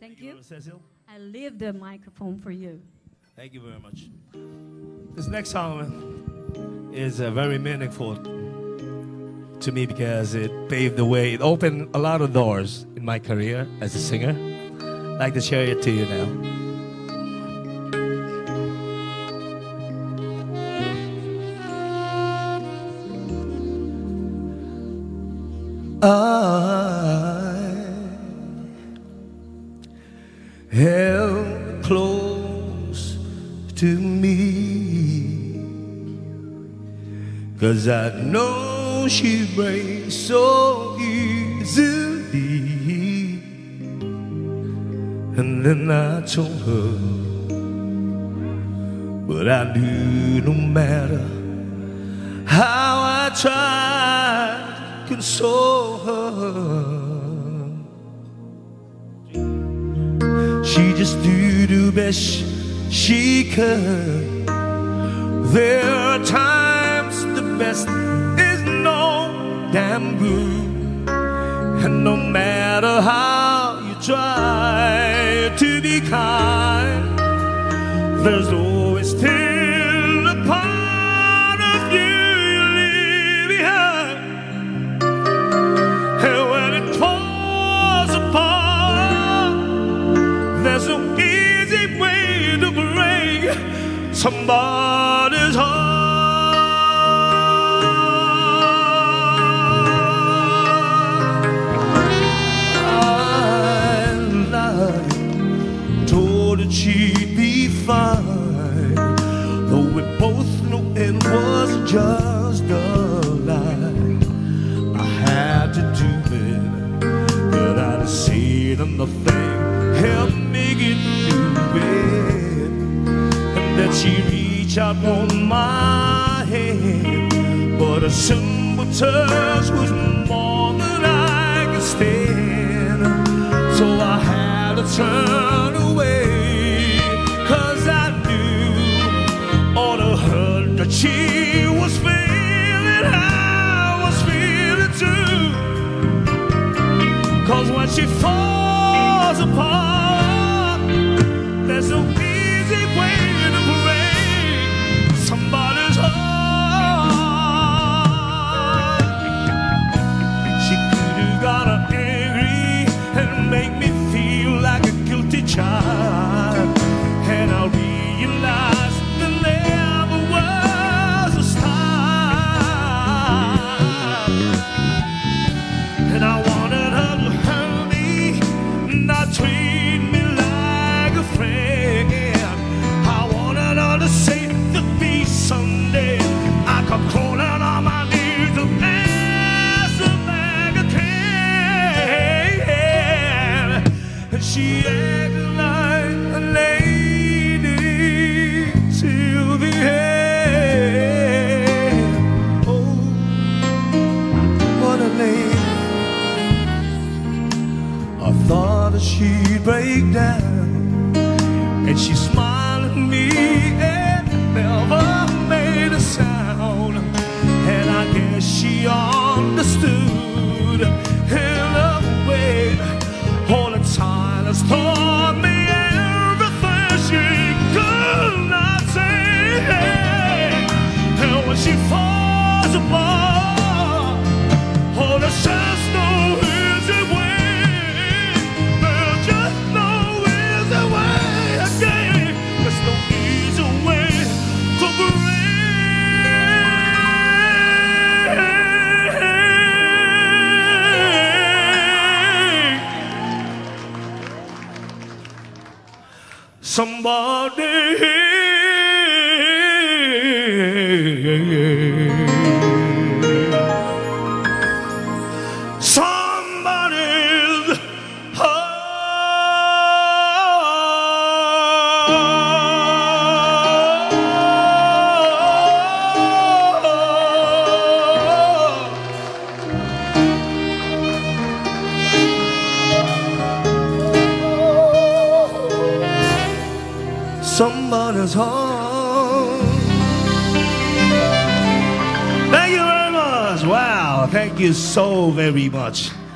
Thank you. Cecil, I leave the microphone for you. Thank you very much. This next song is very meaningful to me because it paved the way. It opened a lot of doors in my career as a singer. I'd like to share it to you now. I held close to me, 'cause I know she breaks so easily. And then I told her, but I knew no matter how I tried, console her, she just do the best she could. There are times the best is no damn good, and no matter how you try to be kind, there's always still a part of you you leave behind. And when it falls apart, there's no easy way to break somebody's heart. I lied, told her she'd be fine, though we both knew it was just a lie. Had to do it, but I didn't see them. Nothing helped me get through it. And then she reached out on my hand, but a simple touch was more than I could stand. So I had to turn away, 'cause I knew all the hurt that she was feeling, I was feeling. 'Cause when she falls apart, there's no easy way to break somebody's heart. She could have got her angry and make me feel like a guilty child, and I realized that never was a style. And I I'm crawling on my knees the best that I can. And she acted like a lady till the end. Oh, what a lady. I thought that she'd break down, and she smiled at me and never made a sound, and I guess she understood. In a way, all the time has taught me everything she could not say. And when she falls apart, all the sense no easy way. There's just no easy way again. There's no easy way to break. Somebody, somebody's somebody's home. Thank you very much. Wow, thank you so very much.